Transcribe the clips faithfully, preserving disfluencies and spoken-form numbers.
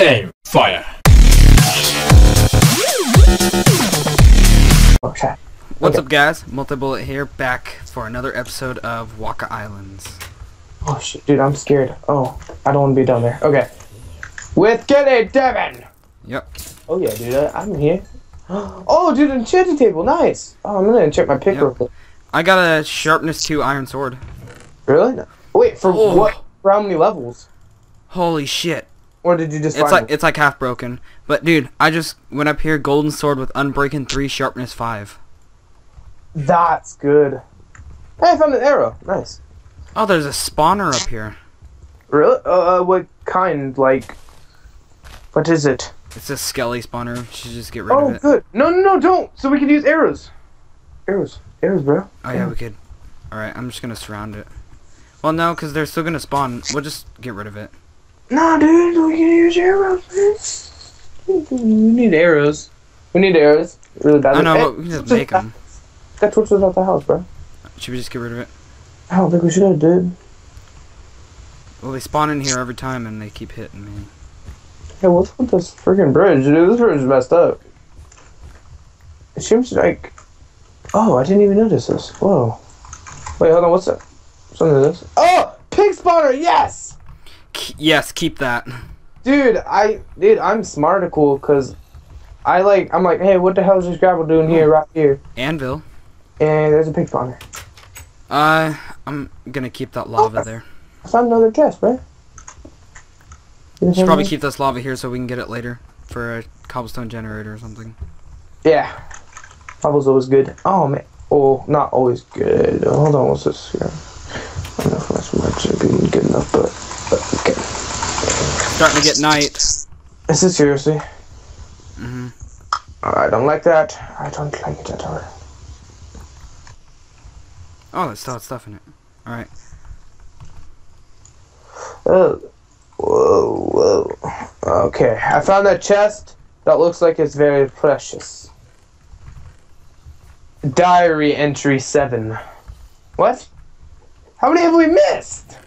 Aim, fire. Okay. What's okay. up, guys? Multi Bullet here, back for another episode of Waka Islands. Oh shit, dude, I'm scared. Oh, I don't want to be down there. Okay. With Kenny Devin. Yep. Oh yeah, dude, I, I'm here. Oh, dude, enchanted table, nice. Oh, I'm gonna enchant my pick yep. real quick. I got a sharpness two iron sword. Really? No. Wait, for oh. what? For how many levels? Holy shit. Or did you just It's like it? it's like half broken. But dude, I just went up here golden sword with unbreaking three sharpness five. That's good. Hey, I found an arrow. Nice. Oh, there's a spawner up here. Really? Uh what kind? Like what is it? It's a skelly spawner. You should just get rid oh, of it. Oh good. No no no don't. So we can use arrows. Arrows. Arrows, bro. Oh yeah, we could. Alright, I'm just gonna surround it. Well no, because they're still gonna spawn. We'll just get rid of it. Nah, dude, we can use arrows, man. We need arrows. We need arrows. Really bad. I know, but we can just make them. That torch was out the house, bro. Should we just get rid of it? I don't think we should, dude. Well, they spawn in here every time, and they keep hitting me. Hey, what's with this freaking bridge, dude? This bridge is messed up. It seems like... Oh, I didn't even notice this. Whoa. Wait, hold on, what's that? What's under this? Oh! Pig spawner, yes! Yes, keep that. Dude, I dude, I'm smartical because I like I'm like, hey, what the hell is this gravel doing here right here? Anvil. And there's a pig spawner. Uh I'm gonna keep that lava oh, there. I found another chest, right? You should probably keep this lava here so we can get it later for a cobblestone generator or something. Yeah. Lava's always good. Oh man oh not always good. Hold on, what's this here? I don't know if that's much good enough, but okay. Starting to get night. Is it seriously? Mm-hmm. I don't like that. I don't like it at all. Oh, it still has stuff in it. Alright. Oh. Whoa, whoa. Okay, I found that chest that looks like it's very precious. Diary entry seven. What? How many have we missed?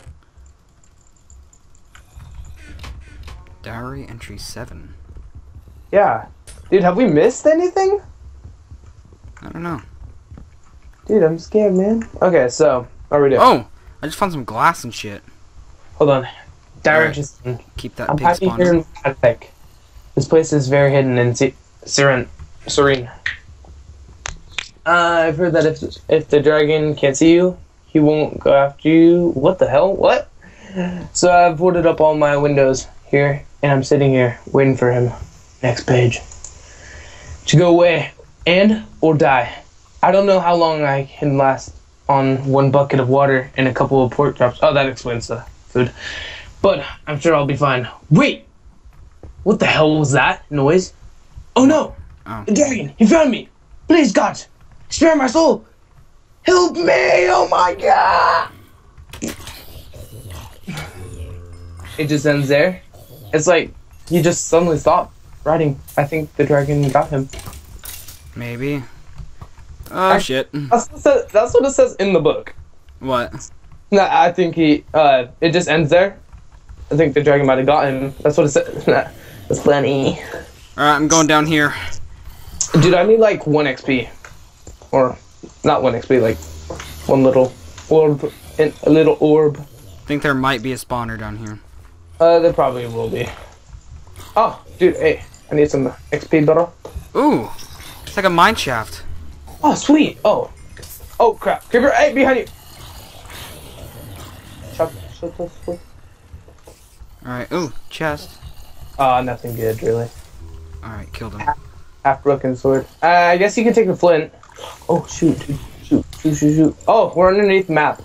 Diary entry seven. Yeah. Dude, have we missed anything? I don't know. Dude, I'm scared, man. Okay, so, what are we doing? Oh! I just found some glass and shit. Hold on. Diary entry seven. Keep that big spawn. I'm happy. This place is very hidden and se serene. serene. Uh, I've heard that if, if the dragon can't see you, he won't go after you. What the hell? What? So I've boarded up all my windows here, and I'm sitting here waiting for him. Next page. To go away and or die. I don't know how long I can last on one bucket of water and a couple of pork chops. Oh, that explains the food. But I'm sure I'll be fine. Wait! What the hell was that noise? Oh no! Oh. The dragon! He found me! Please, God! Spare my soul! Help me! Oh my God! It just ends there. It's like you just suddenly stop writing. I think the dragon got him. Maybe. Oh I, shit! That's what, says, that's what it says in the book. What? No, I think he. Uh, it just ends there. I think the dragon might have got him. That's what it says. Nah, that's plenty. All right, I'm going down here. Dude, I need like one X P, or not one X P, like one little orb, and a little orb. I think there might be a spawner down here. Uh, there probably will be. Oh, dude, hey, I need some X P, bro. Ooh, it's like a mine shaft. Oh, sweet. Oh, oh crap, creeper, hey, behind you. All right. Ooh, chest. Ah, uh, nothing good, really. All right, killed him. Half, half broken sword. Uh, I guess you can take the flint. Oh shoot, shoot, shoot, shoot, shoot. Oh, we're underneath the map.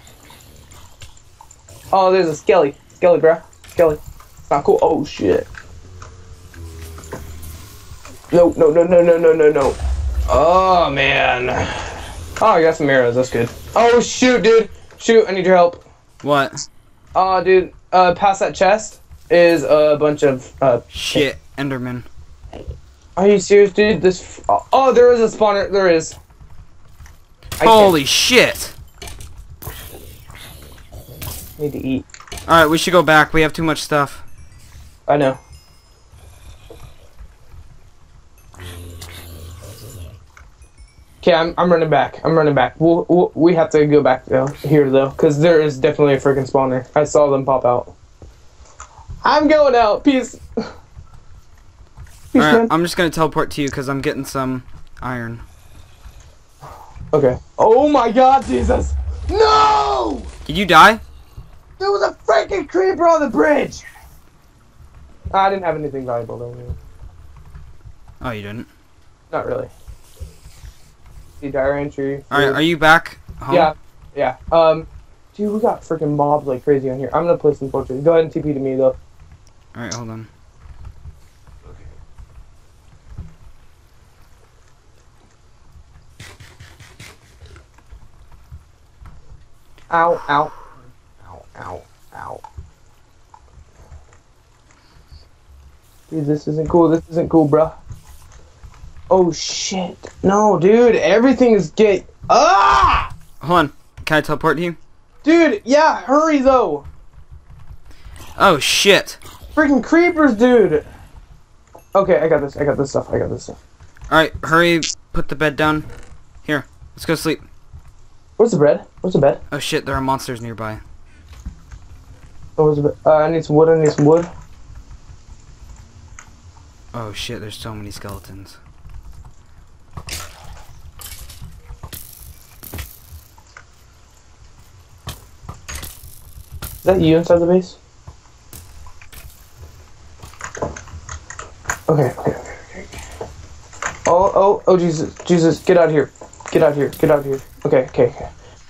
Oh, there's a skelly, skelly, bro. Kelly. Not cool. Oh shit. No, no, no, no, no, no, no, no. Oh man. Oh, I got some arrows. That's good. Oh shoot, dude. Shoot, I need your help. What? Oh, uh, dude. Uh, past that chest is a bunch of uh. Shit, Enderman. Are you serious, dude? This. Oh, there is a spawner. There is. I Holy can't. shit. Need to eat. Alright, we should go back. We have too much stuff. I know. Okay, I'm, I'm running back. I'm running back. We'll, we'll, we have to go back though, here, though, because there is definitely a freaking spawner. I saw them pop out. I'm going out. Peace. Peace Alright, I'm just going to teleport to you because I'm getting some iron. Okay. Oh my god, Jesus. No! Did you die? There was a freaking creeper on the bridge. I didn't have anything valuable, though. Really. Oh, you didn't? Not really. The dire entry. Alright, are you back home? Yeah, yeah. Um, dude, we got freaking mobs like crazy on here. I'm gonna play some torches. Go ahead and T P to me, though. Alright, hold on. Okay. Ow, ow. Ow, ow, ow. Dude, this isn't cool. This isn't cool, bruh. Oh shit. No, dude, everything is gay. Ah! Hold on. Can I teleport to you? Dude, yeah, hurry though. Oh shit. Freaking creepers, dude. Okay, I got this. I got this stuff. I got this stuff. All right, hurry, put the bed down. Here. Let's go sleep. Where's the bed? Where's the bed? Oh shit, there are monsters nearby. Oh, where's the bed? Uh, I need some wood. I need some wood. Oh shit, there's so many skeletons. Is that you inside the base? Okay, okay, okay, okay. Oh, oh, oh, Jesus, Jesus, get out of here. Get out of here, get out of here. Okay, okay, okay.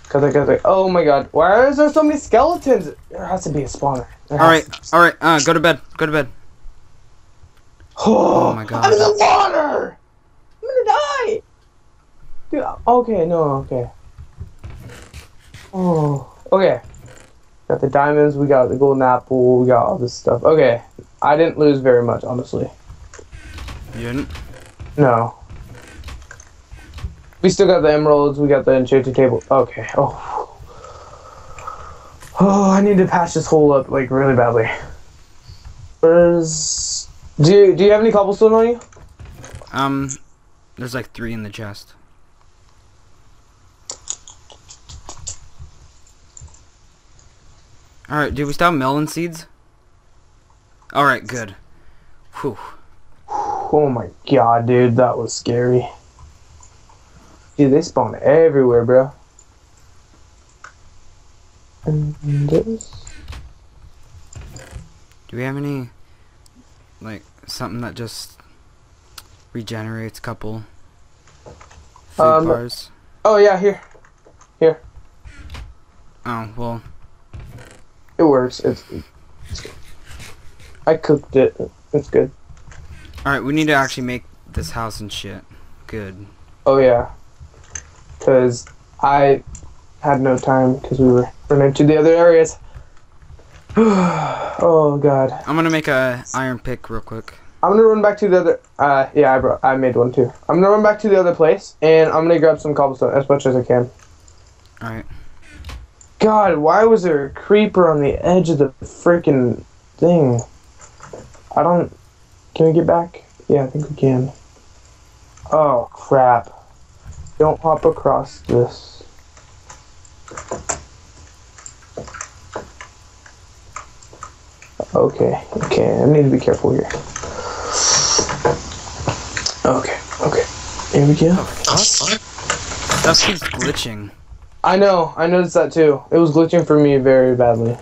Cause I got like, oh my god, why is there so many skeletons? There has to be a spawner. Alright, alright, uh, go to bed, go to bed. Oh, oh my god. I'm in the water! I'm gonna die! Dude, okay, no, okay. Oh, okay. Got the diamonds, we got the golden apple, we got all this stuff. Okay, I didn't lose very much, honestly. You didn't? No. We still got the emeralds, we got the enchanted table. Okay, oh. Oh, I need to patch this hole up, like, really badly. Where's... Do you, do you have any cobblestone on you? Um, there's like three in the chest. Alright, do we still have melon seeds? Alright, good. Whew. Oh my god, dude, that was scary. Dude, they spawn everywhere, bro. And this. Do we have any, like, something that just regenerates a couple food um, bars? Oh, yeah, here. Here. Oh, well. It works. It's, it's good. I cooked it. It's good. Alright, we need to actually make this house and shit good. Oh, yeah. Because I had no time because we were running to the other areas. Oh, God. I'm going to make a iron pick real quick. I'm going to run back to the other... Uh, yeah, I, brought, I made one, too. I'm going to run back to the other place, and I'm going to grab some cobblestone as much as I can. Alright. God, why was there a creeper on the edge of the freaking thing? I don't... Can we get back? Yeah, I think we can. Oh, crap. Don't hop across this. Okay, okay. I need to be careful here. Okay, okay. Here we go. That keeps glitching. I know, I noticed that too. It was glitching for me very badly.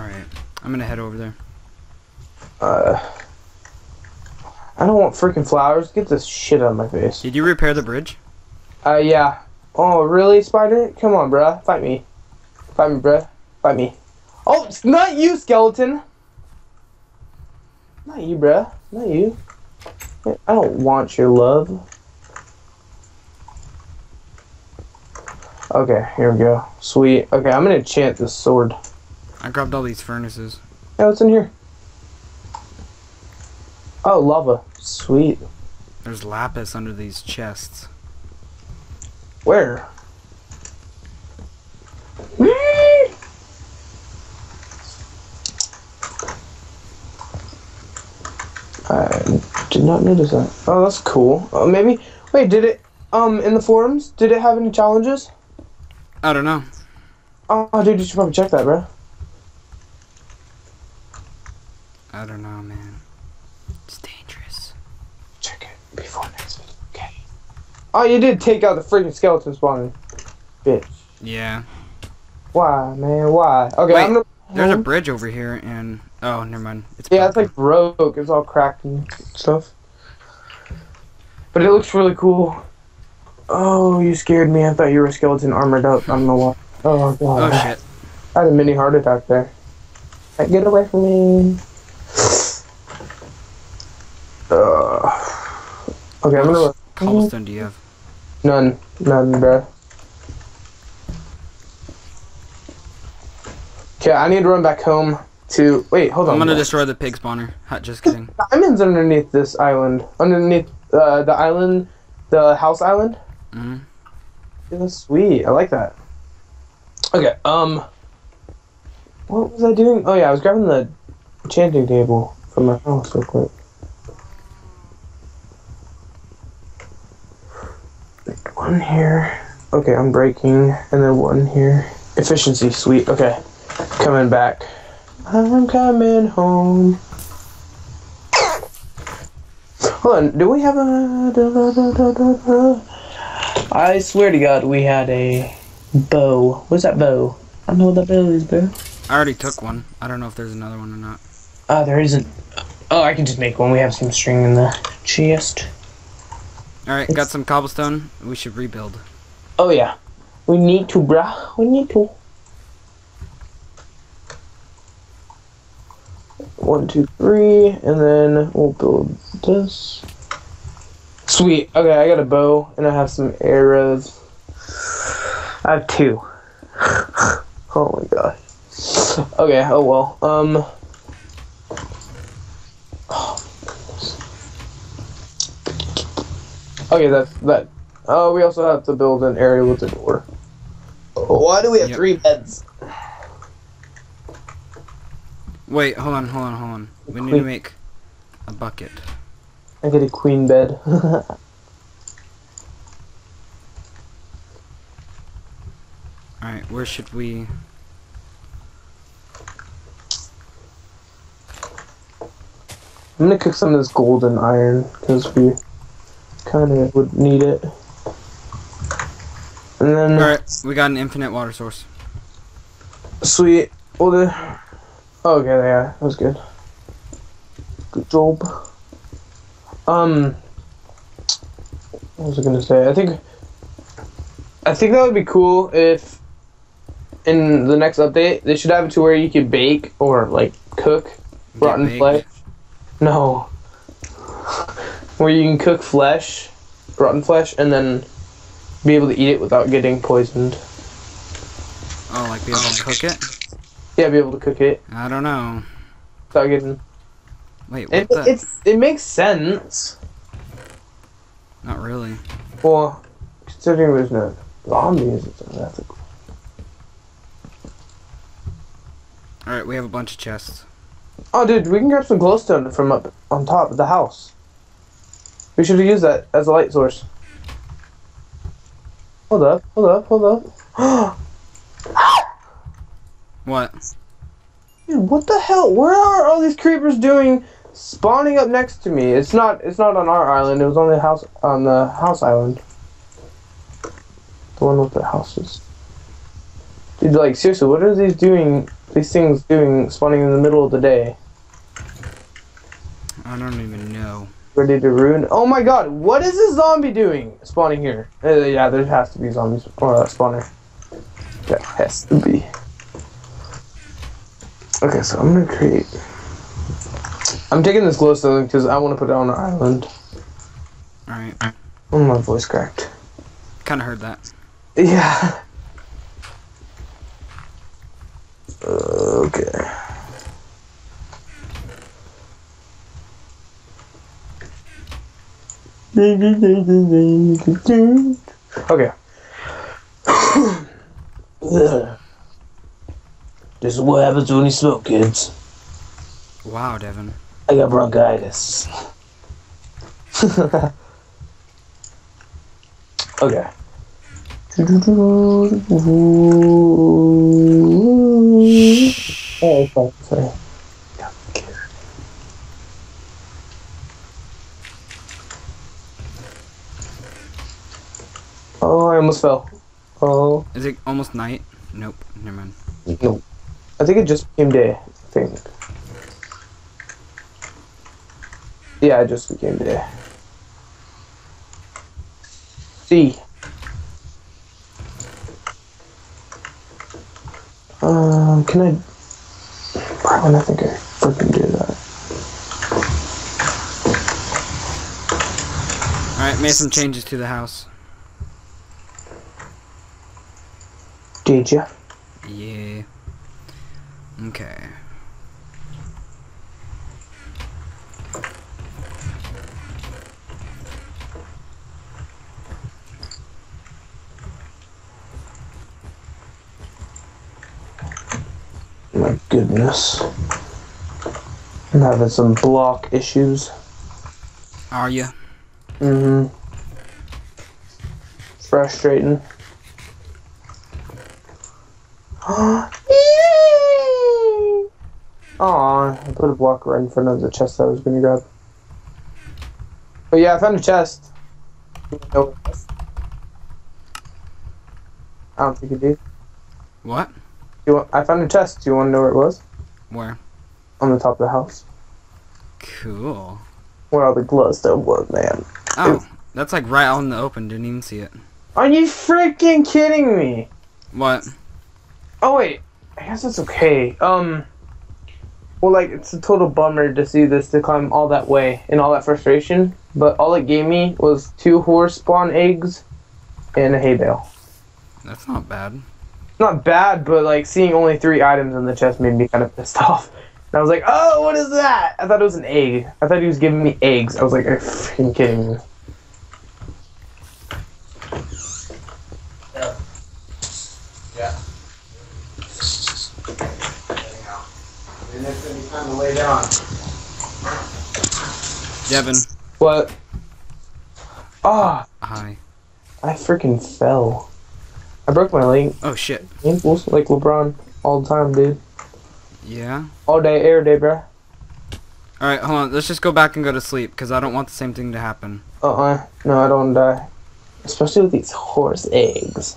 Alright, I'm gonna head over there. Uh, I don't want freaking flowers. Get this shit out of my face. Did you repair the bridge? Uh, yeah. Oh, really, spider? Come on, bruh. Fight me. Fight me, bruh. Fight me. Oh, it's not you, skeleton! Not you, bruh. Not you. I don't want your love. Okay, here we go. Sweet. Okay, I'm gonna enchant this sword. I grabbed all these furnaces. Yeah, what's in here? Oh, lava. Sweet. There's lapis under these chests. Where? I did not notice that. Oh, that's cool. Uh, maybe. Wait, did it? Um, in the forums, did it have any challenges? I don't know. Oh, dude, you should probably check that, bro. I don't know, man. It's dangerous. Check it before next video, okay? Oh, you did take out the freaking skeleton spawner, bitch. Yeah. Why, man? Why? Okay. Wait, I'm gonna... There's a bridge over here, and oh, never mind. It's yeah, broken. It's like broke. It's all cracked and stuff. But it looks really cool. Oh, you scared me. I thought you were a skeleton armored up. I don't know why. Oh, God. Oh, shit. I had a mini heart attack there. Right, get away from me. Uh, okay, I'm gonna... Cobblestone do you have? None. None, bro. Okay, I need to run back home to... Wait, hold on. I'm gonna bro. destroy the pig spawner. Just kidding. Diamonds underneath this island. Underneath uh, the island... The house island? Mm-hmm. Yeah, that's sweet. I like that. Okay, um... What was I doing? Oh, yeah, I was grabbing the enchanting table from my house real quick. One here. Okay, I'm breaking. And then one here. Efficiency, sweet. Okay, coming back. I'm coming home. Hold on, do we have a... Da, da, da, da, da, da. I swear to God, we had a bow. What's that bow? I don't know what that bow is, bro. I already took one. I don't know if there's another one or not. Oh, uh, there isn't. Oh, I can just make one. We have some string in the chest. Alright, got some cobblestone. We should rebuild. Oh, yeah. We need to, bruh. We need to. One, two, three, and then we'll build this. Sweet. Okay, I got a bow, and I have some arrows. I have two. Oh my god. Okay, oh well. Um. Okay, that's that. Oh, uh, we also have to build an area with a door. Why do we have yep. three beds? Wait, hold on, hold on, hold on. We need to make a bucket. I get a queen bed. Alright, where should we... I'm gonna cook some of this golden iron, because we kinda would need it. And then... Alright, we got an infinite water source. Sweet. Well, the... Oh, okay, yeah, that was good. Good job. Um, what was I gonna say? I think, I think that would be cool if, in the next update, they should have it to where you could bake or like cook rotten flesh. No, where you can cook flesh, rotten flesh, and then be able to eat it without getting poisoned. Oh, like be able to cook it. Yeah, be able to cook it. I don't know. Without getting... Wait, what it, the... It's, it makes sense. Not really. Well, considering there's no zombies, it's unethical. Alright, we have a bunch of chests. Oh, dude, we can grab some glowstone from up on top of the house. We should use that as a light source. Hold up, hold up, hold up. What? Dude, what the hell? Where are all these creepers doing spawning up next to me? It's not it's not on our island, it was on the house on the house island. The one with the houses. Dude, like seriously, what are these doing these things doing spawning in the middle of the day? I don't even know. Ready to ruin. Oh my god, what is this zombie doing spawning here? Uh, yeah, there has to be zombies or that spawner. There has to be. Okay, so I'm gonna create. I'm taking this glowstone because I want to put it on an island. Alright. Oh, my voice cracked. Kinda heard that. Yeah. Okay. Okay. Ugh. This is what happens when you smoke, kids. Wow, Devin. I got bronchitis. Okay. Oh, sorry. sorry. Oh, I almost fell. Oh. Is it almost night? Nope. Never mind. Nope. I think it just became day. I think. Yeah, it just became day. See. Um, can I? Why don't I think I freaking do that? All right, made some changes to the house. Did ya? Yeah. Okay. My goodness. I'm having some block issues. Are ya? Mm-hmm. Frustrating. Oh, I put a block right in front of the chest that I was going to grab. But yeah, I found a chest. No. I don't think it did. What? You want, I found a chest. Do you want to know where it was? Where? On the top of the house. Cool. Where all the glowstone was, man. Oh, was, that's like right out in the open. Didn't even see it. Are you freaking kidding me? What? Oh wait, I guess it's okay. Um, well, like it's a total bummer to see this to climb all that way and all that frustration. But all it gave me was two horse spawn eggs and a hay bale. That's not bad. Not bad, but like seeing only three items in the chest made me kind of pissed off. And I was like, oh, what is that? I thought it was an egg. I thought he was giving me eggs. I was like, are you freaking kidding me? Lay down. Devin. What? Ah. Oh, hi. I freaking fell. I broke my leg. Oh shit. Ankles like LeBron all the time, dude. Yeah. All day, air day, bro. All right, hold on. Let's just go back and go to sleep because I don't want the same thing to happen. Uh-uh. No, I don't want to die. Especially with these horse eggs.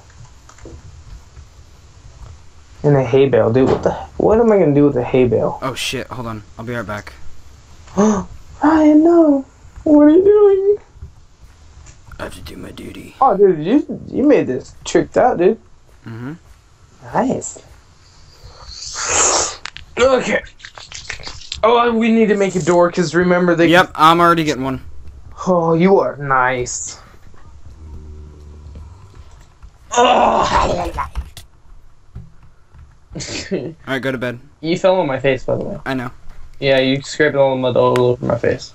And a hay bale, dude. What the? What am I gonna do with a hay bale? Oh shit! Hold on, I'll be right back. Ryan, no! What are you doing? I have to do my duty. Oh, dude, you you made this tricked out, dude. Mhm. Nice. Okay. Oh, we need to make a door, cause remember they. Yep, I'm already getting one. Oh, you are nice. Oh. Alright, go to bed. You fell on my face, by the way. I know. Yeah, you scraped all the mud all over my face.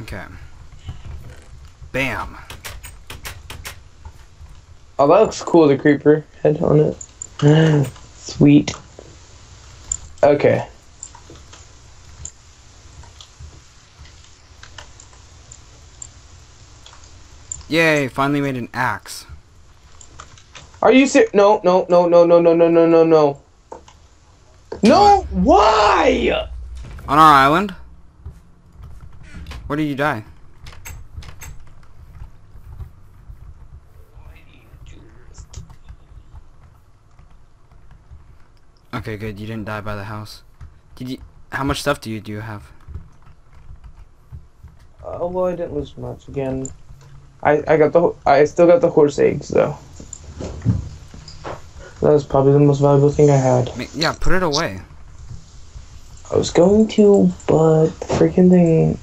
Okay. Bam. Oh, that looks cool, the creeper head on it. Sweet. Okay. Yay, finally made an axe. Are you serious? No, no, no, no, no, no, no, no, no, no. No! Why? On our island? Where did you die? Okay, good. You didn't die by the house. Did you? How much stuff do you do you have? Uh, well, I didn't lose much. Again, I I got the I still got the horse eggs though. That was probably the most valuable thing I had. Yeah, put it away. I was going to, but the freaking thing.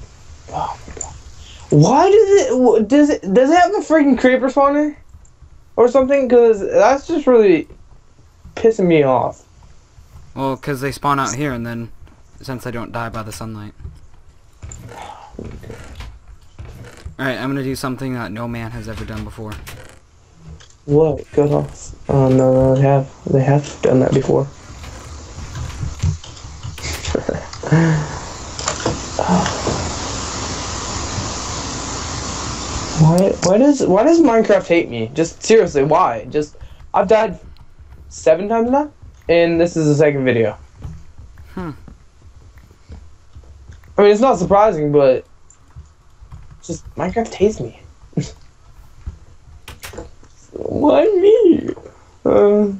Oh my god! Why does it does it does it have a freaking creeper spawner or something? Because that's just really pissing me off. Well, because they spawn out here, and then since they don't die by the sunlight. Okay. All right, I'm gonna do something that no man has ever done before. What? Cut off. Oh no, they have. They have done that before. Oh. Why? Why does? Why does Minecraft hate me? Just seriously, why? Just I've died seven times now, and this is the second video. Hmm. I mean, it's not surprising, but just Minecraft hates me. Why me? Uh,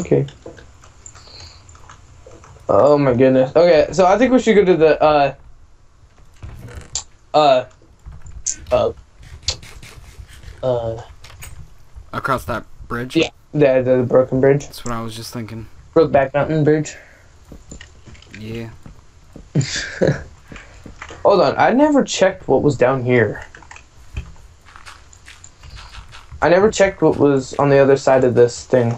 okay. Oh my goodness. Okay, so I think we should go to the uh uh uh uh across that bridge. Yeah, the the, the broken bridge. That's what I was just thinking. Brokeback Mountain bridge. Yeah. Hold on, I never checked what was down here. I never checked what was on the other side of this thing.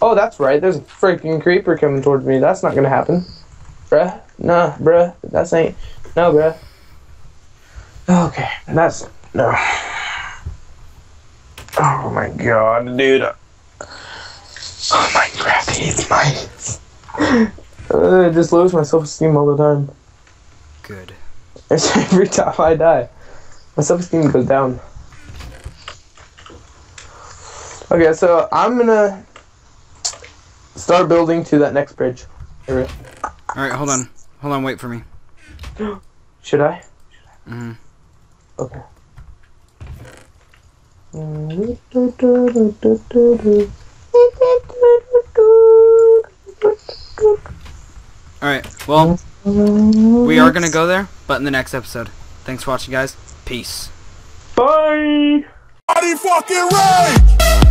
Oh, that's right. There's a freaking creeper coming towards me. That's not gonna happen. Bruh. Nah, bruh. That's ain't. No, bruh. Okay. That's. No. Oh my god, dude. Oh, my crap. It's mine. I just lose my self-esteem all the time. Good. It's every time I die. My self-esteem goes down. Okay, so I'm gonna start building to that next bridge. Alright, hold on. Hold on, wait for me. Should I? Mm-hmm. Okay. Alright, well, we are gonna go there, but in the next episode. Thanks for watching, guys. Peace. Bye! Body fucking rage!